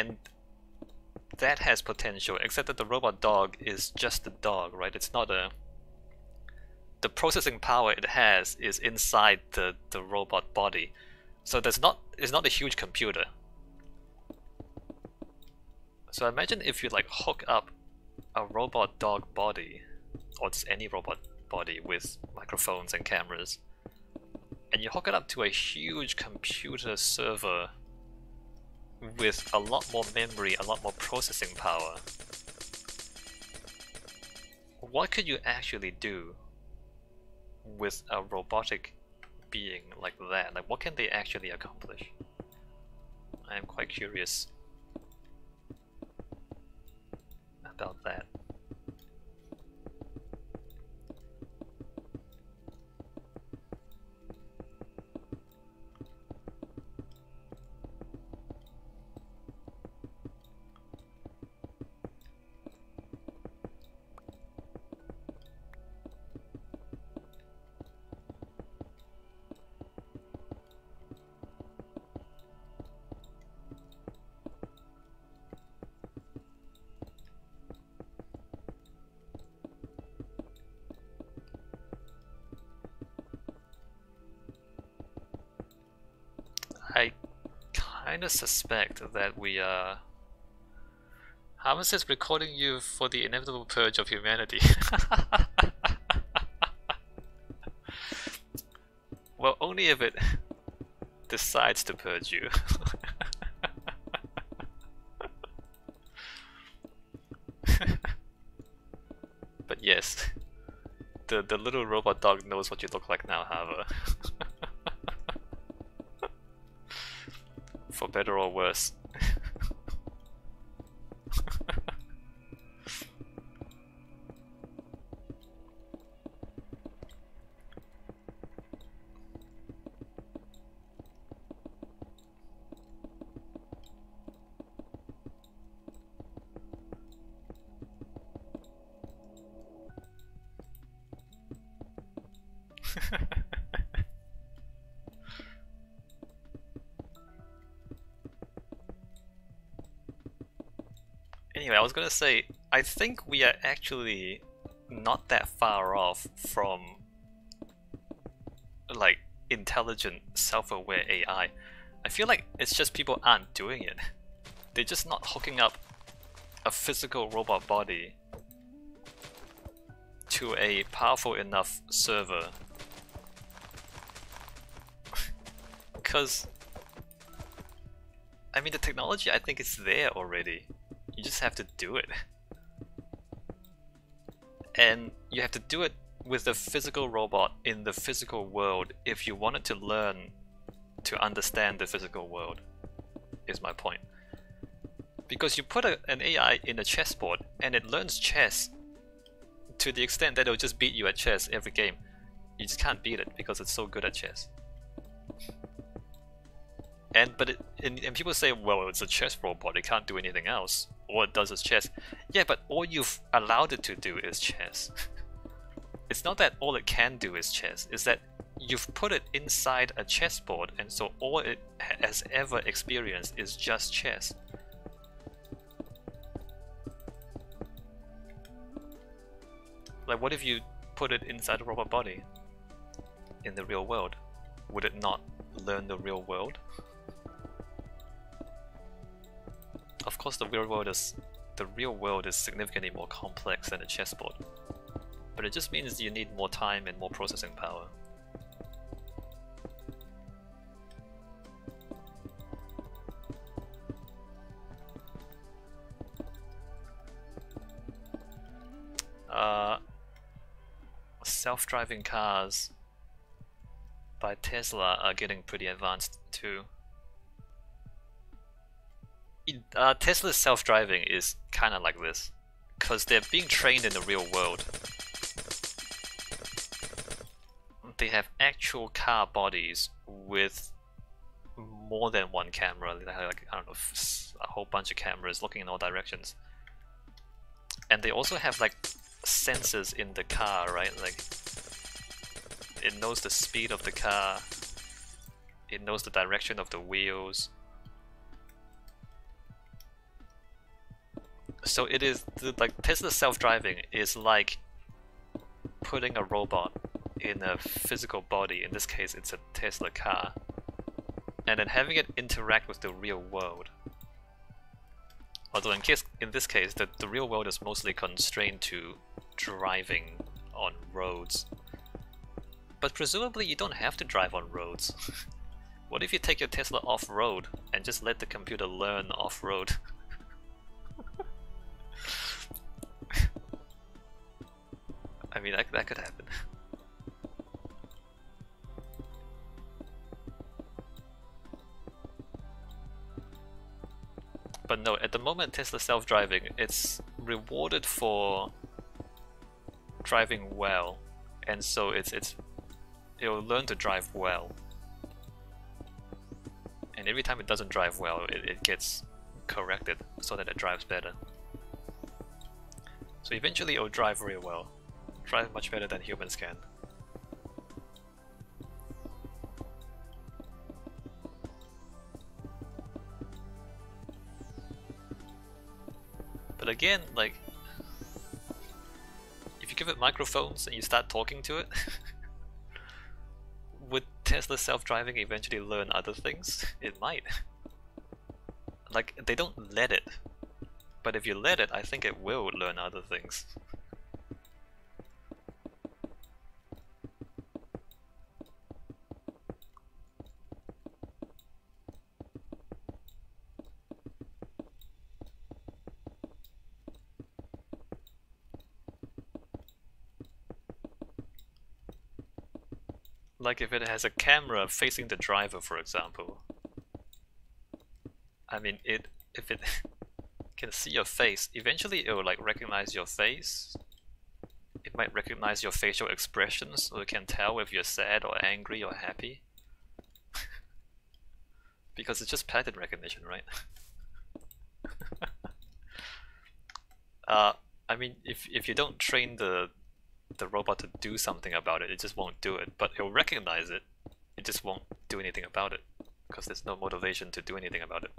and that has potential, except that the robot dog is just a dog, right? It's not a... The processing power it has is inside the robot body, so that's not, it's not a huge computer. So imagine if you like hook up a robot dog body, or just any robot body with microphones and cameras, and you hook it up to a huge computer server with a lot more memory, a lot more processing power. What could you actually do with a robotic being like that? Like, what can they actually accomplish? I am quite curious about that. I suspect that we are... Hamas is recording you for the inevitable purge of humanity. Well, only if it decides to purge you. But yes, the little robot dog knows what you look like now, Hamas. For better or worse. I was gonna say, I think we are actually not that far off from like intelligent, self-aware AI. I feel like it's just people aren't doing it. They're just not hooking up a physical robot body to a powerful enough server. Because, I mean, the technology, I think it's there already. You just have to do it, and you have to do it with a physical robot in the physical world if you wanted to learn to understand the physical world, is my point. Because you put an AI in a chessboard and it learns chess to the extent that it'll just beat you at chess every game. You just can't beat it because it's so good at chess. And people say, well, it's a chess robot, it can't do anything else. All it does is chess. Yeah, but all you've allowed it to do is chess. It's not that all it can do is chess, it's that you've put it inside a chessboard, and so all it has ever experienced is just chess. Like, what if you put it inside a robot body in the real world? Would it not learn the real world? Of course, the real world is significantly more complex than a chessboard, but it just means you need more time and more processing power. Self-driving cars by Tesla are getting pretty advanced too. Tesla's self-driving is kind of like this, because they're being trained in the real world. They have actual car bodies with more than one camera. They have, like, I don't know, a whole bunch of cameras looking in all directions. And they also have like sensors in the car, right? Like, it knows the speed of the car, it knows the direction of the wheels. So it is like Tesla self-driving is like putting a robot in a physical body. In this case, it's a Tesla car, and then having it interact with the real world. Although in this case, the real world is mostly constrained to driving on roads. But presumably you don't have to drive on roads. What if you take your Tesla off-road and just let the computer learn off-road? I mean, that could happen. But no, at the moment Tesla self-driving, it's rewarded for driving well, and so it'll learn to drive well. And every time it doesn't drive well, it gets corrected so that it drives better. So eventually it'll drive very well. Drive much better than humans can. But again, like, if you give it microphones and you start talking to it, would Tesla self-driving eventually learn other things? It might. Like, they don't let it. But if you let it, I think it will learn other things. Like if it has a camera facing the driver, for example. I mean, if it can see your face, eventually it will like recognize your face. It might recognize your facial expressions, so it can tell if you're sad or angry or happy. Because it's just pattern recognition, right? I mean, if you don't train the robot to do something about it, it just won't do it, but it'll recognize it. It just won't do anything about it because there's no motivation to do anything about it.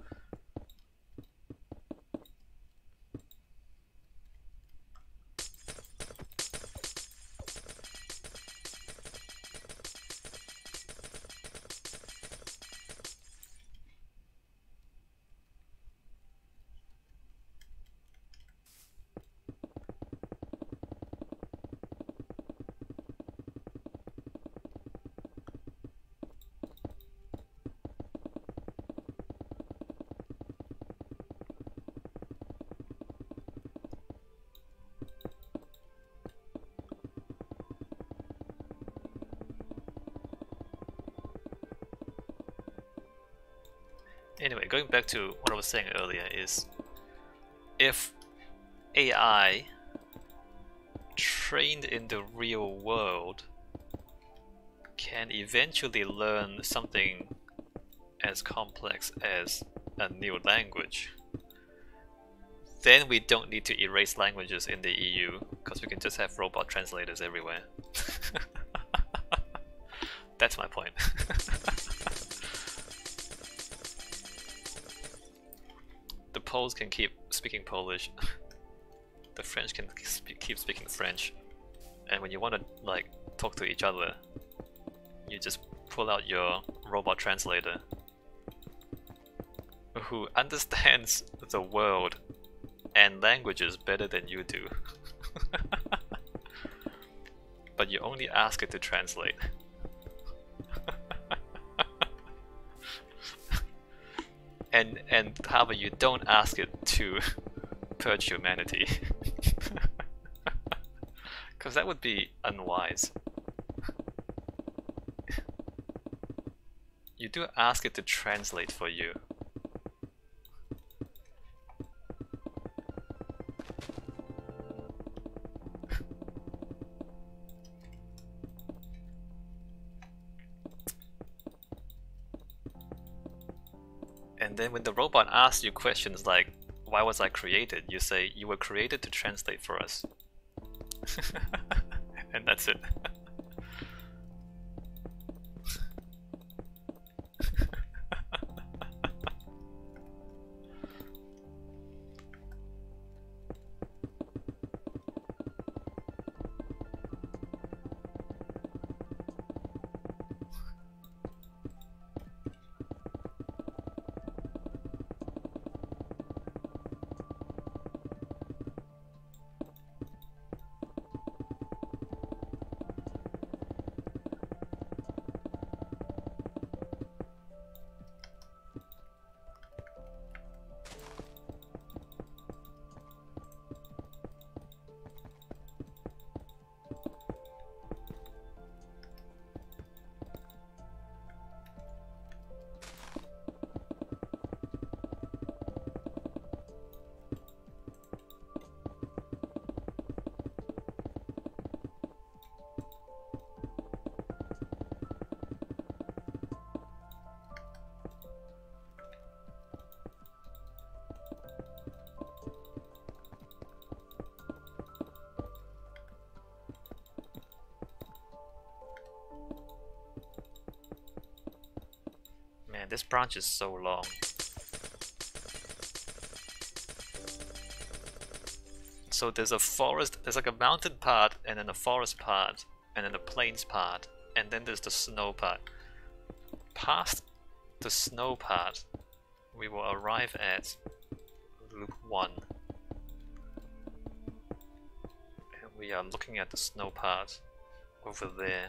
Anyway, going back to what I was saying earlier is, if AI trained in the real world can eventually learn something as complex as a new language, then we don't need to erase languages in the EU because we can just have robot translators everywhere. That's my point. Poles can keep speaking Polish, the French can keep speaking French, and when you want to like talk to each other, you just pull out your robot translator who understands the world and languages better than you do. But you only ask it to translate. And however, you don't ask it to purge humanity, because that would be unwise. You do ask it to translate for you. And then when the robot asks you questions like, why was I created? You say, you were created to translate for us. And that's it. this branch is so long. So there's a forest, there's like a mountain part, and then a forest part, and then a plains part, and then there's the snow part. Past the snow part, we will arrive at loop 1. And we are looking at the snow part over there.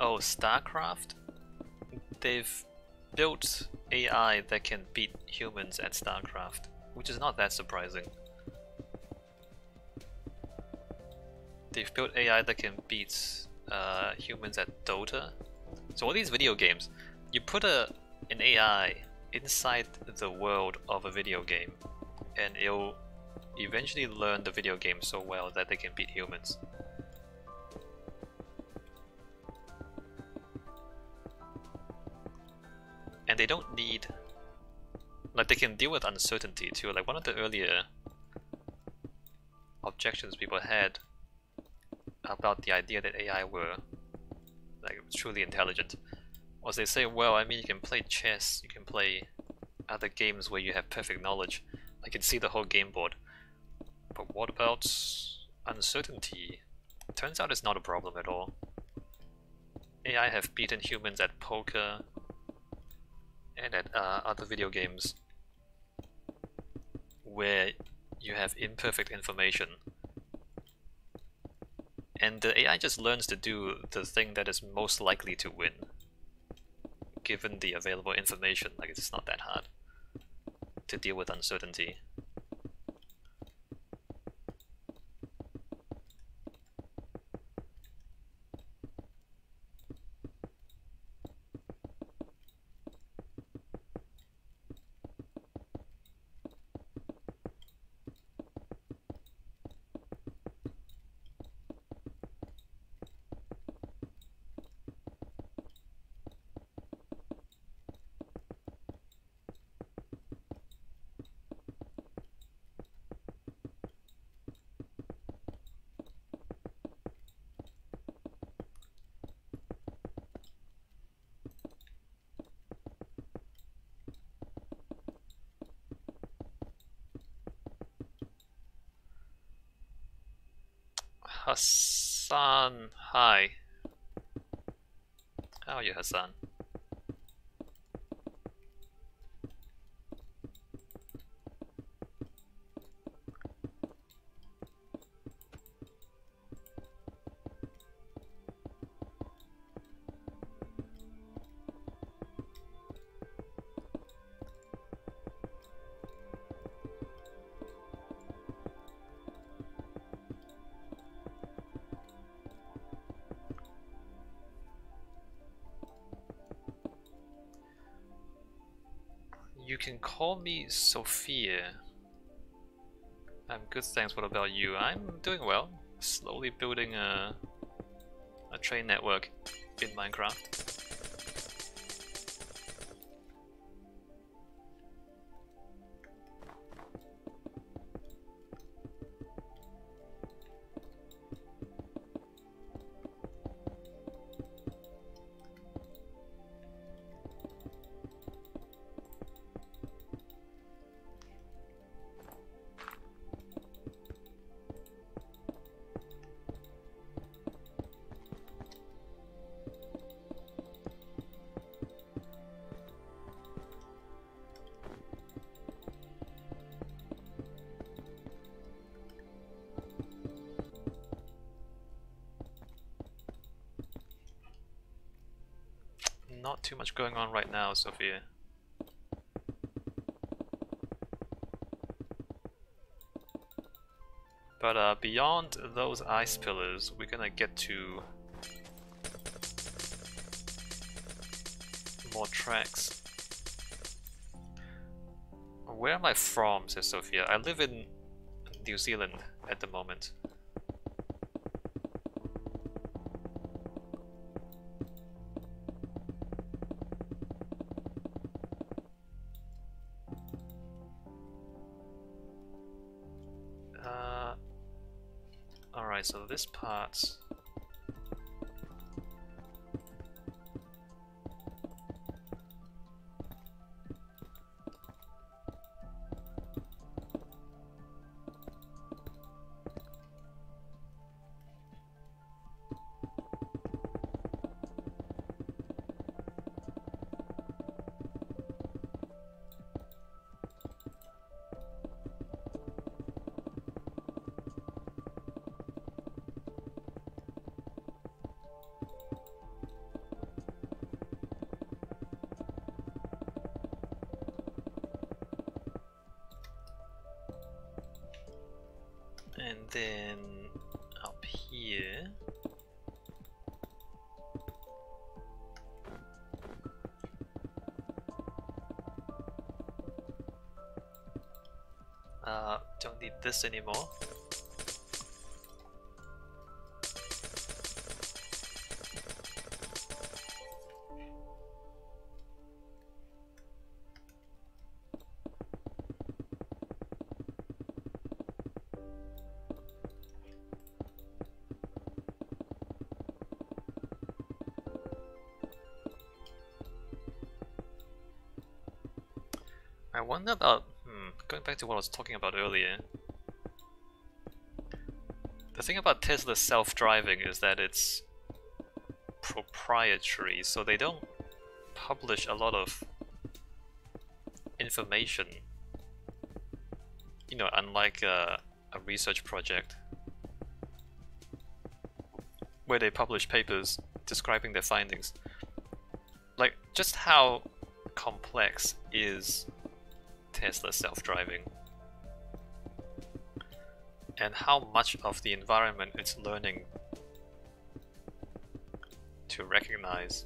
Oh, StarCraft? They've built AI that can beat humans at StarCraft, which is not that surprising. They've built AI that can beat humans at Dota. So all these video games, you put an AI inside the world of a video game, and it'll eventually learn the video game so well that they can beat humans. And they don't need, like, they can deal with uncertainty too. Like, one of the earlier objections people had about the idea that AI were, like, truly intelligent was they say, well, I mean, you can play chess, you can play other games where you have perfect knowledge, I can see the whole game board, but what about uncertainty? Turns out it's not a problem at all. AI have beaten humans at poker and at other video games where you have imperfect information, and the AI just learns to do the thing that is most likely to win given the available information. Like, it's not that hard to deal with uncertainty. Hassan, hi. How are you, Hassan? You can call me Sophia. I'm good, thanks. What about you? I'm doing well. Slowly building a train network in Minecraft. Not too much going on right now, Sophia. But beyond those ice pillars, we're gonna get to more tracks. Where am I from? Says Sophia. I live in New Zealand at the moment. Alright, so this part... And then up here, don't need this anymore. I wonder about, going back to what I was talking about earlier, the thing about Tesla's self-driving is that it's proprietary, so they don't publish a lot of information, you know, unlike a research project where they publish papers describing their findings. Like, just how complex is Tesla self-driving, and how much of the environment it's learning to recognize?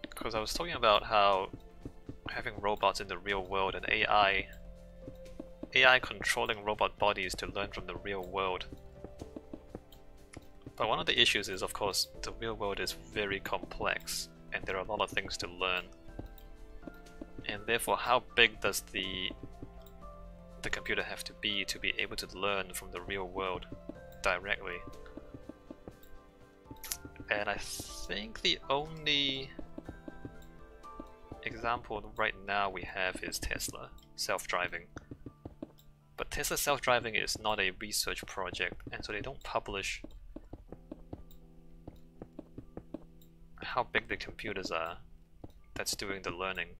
Because I was talking about how having robots in the real world and AI controlling robot bodies to learn from the real world. But one of the issues is, of course, the real world is very complex and there are a lot of things to learn. And therefore, how big does the computer have to be able to learn from the real world directly? And I think the only example right now we have is Tesla self-driving. But Tesla self-driving is not a research project, and so they don't publish how big the computers are that's doing the learning.